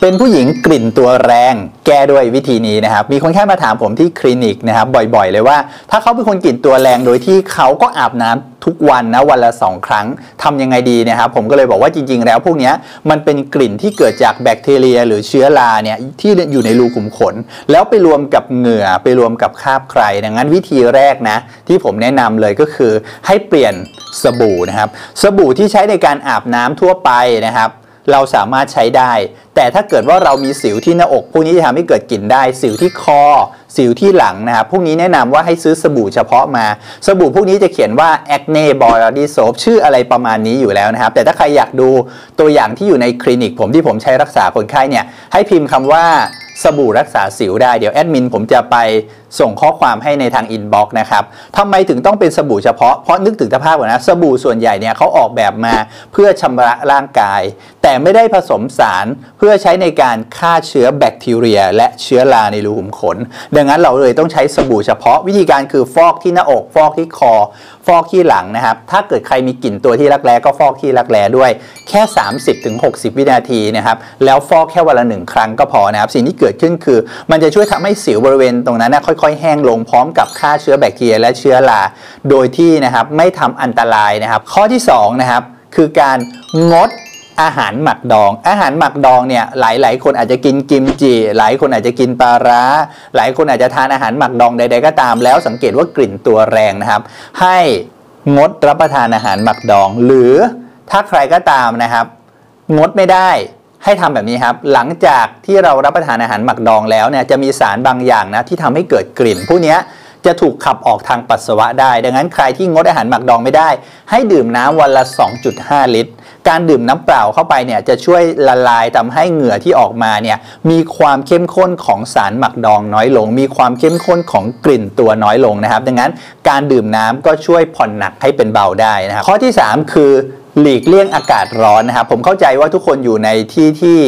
เป็นผู้หญิงกลิ่นตัวแรงแก้ด้วยวิธีนี้นะครับมีคนแค่มาถามผมที่คลินิกนะครับบ่อยๆเลยว่าถ้าเขาเป็นคนกลิ่นตัวแรงโดยที่เขาก็อาบน้ำทุกวันนะวันละ2ครั้งทำยังไงดีนะครับผมก็เลยบอกว่าจริงๆแล้วพวกนี้มันเป็นกลิ่นที่เกิดจากแบคทีเรียหรือเชื้อราเนี่ยที่อยู่ในรูขุมขนแล้วไปรวมกับเหงื่อไปรวมกับคราบใครดังนั้นวิธีแรกนะที่ผมแนะนำเลยก็คือให้เปลี่ยนสบู่นะครับสบู่ที่ใช้ในการอาบน้ำทั่วไปนะครับเราสามารถใช้ได้แต่ถ้าเกิดว่าเรามีสิวที่หน้าอกพวกนี้จะทำให้เกิดกลิ่นได้สิวที่คอสิวที่หลังนะครับพวกนี้แนะนำว่าให้ซื้อสบู่เฉพาะมาสบู่พวกนี้จะเขียนว่า Acne Body Soap ชื่ออะไรประมาณนี้อยู่แล้วนะครับแต่ถ้าใครอยากดูตัวอย่างที่อยู่ในคลินิกผมที่ผมใช้รักษาคนไข้เนี่ยให้พิมพ์คำว่าสบู่รักษาสิวได้เดี๋ยวแอดมินผมจะไปส่งข้อความให้ในทางอินบ็อกซ์นะครับทำไมถึงต้องเป็นสบู่เฉพาะเพราะนึกถึงสภาพก่อนนะสบู่ส่วนใหญ่เนี่ยเขาออกแบบมาเพื่อชำระร่างกายแต่ไม่ได้ผสมสารเพื่อใช้ในการฆ่าเชื้อแบคทีเรียและเชื้อราในรูขุมขนดังนั้นเราเลยต้องใช้สบู่เฉพาะวิธีการคือฟอกที่หน้าอกฟอกที่คอฟอกที่หลังนะครับถ้าเกิดใครมีกลิ่นตัวที่รักแร้ก็ฟอกที่รักแร้ด้วยแค่ 30-60 วินาทีนะครับแล้วฟอกแค่วันละ1ครั้งก็พอนะครับสิ่งที่เกิดขึ้นคือมันจะช่วยทำให้สิวบริเวณตรงนั้นค่อยๆแห้งลงพร้อมกับฆ่าเชื้อแบคทีเรียและเชื้อราโดยที่นะครับไม่ทำอันตรายนะครับข้อที่2นะครับคือการงดอาหารหมักดองเนี่ยหลายคนอาจจะกินกิมจิหลายคนอาจจะกินปลาร้าหลายคนอาจจะทานอาหารหมักดองใดๆก็ตามแล้วสังเกตว่ากลิ่นตัวแรงนะครับให้งดรับประทานอาหารหมักดองหรือถ้าใครก็ตามนะครับงดไม่ได้ให้ทำแบบนี้ครับหลังจากที่เรารับประทานอาหารหมักดองแล้วเนี่ยจะมีสารบางอย่างนะที่ทำให้เกิดกลิ่นพวกนี้จะถูกขับออกทางปัสสาวะได้ดังนั้นใครที่งดอาหารหมักดองไม่ได้ให้ดื่มน้ำวันละ 2.5 ลิตรการดื่มน้ำเปล่าเข้าไปเนี่ยจะช่วยละลายทำให้เหงื่อที่ออกมาเนี่ยมีความเข้มข้นของสารหมักดองน้อยลงมีความเข้มข้นของกลิ่นตัวน้อยลงนะครับดังนั้นการดื่มน้ำก็ช่วยผ่อนหนักให้เป็นเบาได้นะครับข้อที่ 3 คือหลีกเลี่ยงอากาศร้อนนะครับผมเข้าใจว่าทุกคนอยู่ในที่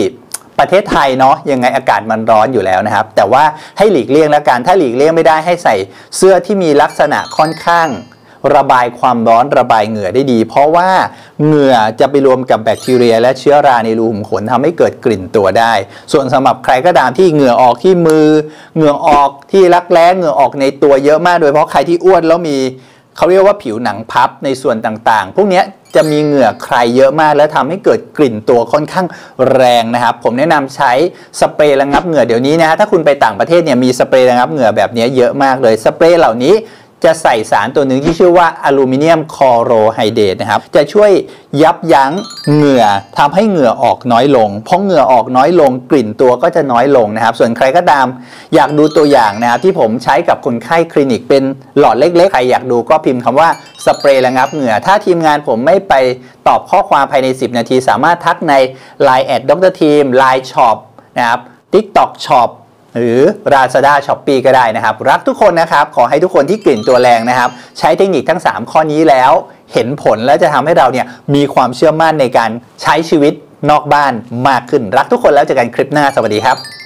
ประเทศไทยเนาะยังไงอากาศมันร้อนอยู่แล้วนะครับแต่ว่าให้หลีกเลี่ยงแล้วกันถ้าหลีกเลี่ยงไม่ได้ให้ใส่เสื้อที่มีลักษณะค่อนข้างระบายความร้อนระบายเหงื่อได้ดีเพราะว่าเหงื่อจะไปรวมกับแบคทีเรียและเชื้อราในรูขุมขนทำให้เกิดกลิ่นตัวได้ส่วนสำหรับใครก็ตามที่เหงื่อออกที่มือเหงื่อออกที่รักแร้เหงื่อออกในตัวเยอะมากโดยเฉพาะใครที่อ้วนแล้วมีเขาเรียกว่าผิวหนังพับในส่วนต่างๆพวกนี้จะมีเหงื่อใครเยอะมากและทำให้เกิดกลิ่นตัวค่อนข้างแรงนะครับผมแนะนำใช้สเปรย์ระงับเหงื่อเดี๋ยวนี้นะถ้าคุณไปต่างประเทศเนี่ยมีสเปรย์ระงับเหงื่อแบบนี้เยอะมากเลยสเปรย์เหล่านี้จะใส่สารตัวหนึ่งที่ชื่อว่าอลูมิเนียมคลอโรไฮเดรตนะครับจะช่วยยับยั้งเหงื่อทำให้เหงื่อออกน้อยลงเพราะเหงื่อออกน้อยลงกลิ่นตัวก็จะน้อยลงนะครับส่วนใครก็ตามอยากดูตัวอย่างนะครับที่ผมใช้กับคนไข้คลินิกเป็นหลอดเล็กๆใครอยากดูก็พิมพ์คำว่าสเปรย์ระงับเหงื่อถ้าทีมงานผมไม่ไปตอบข้อความภายใน10นาทีสามารถทักใน Line @ Dr. Team Line Shop นะครับ TikTok Shopหรือ Lazada Shopee ก็ได้นะครับรักทุกคนนะครับขอให้ทุกคนที่กลิ่นตัวแรงนะครับใช้เทคนิคทั้ง3ข้อนี้แล้วเห็นผลและจะทำให้เราเนี่ยมีความเชื่อมั่นในการใช้ชีวิตนอกบ้านมากขึ้นรักทุกคนแล้วเจอกันคลิปหน้าสวัสดีครับ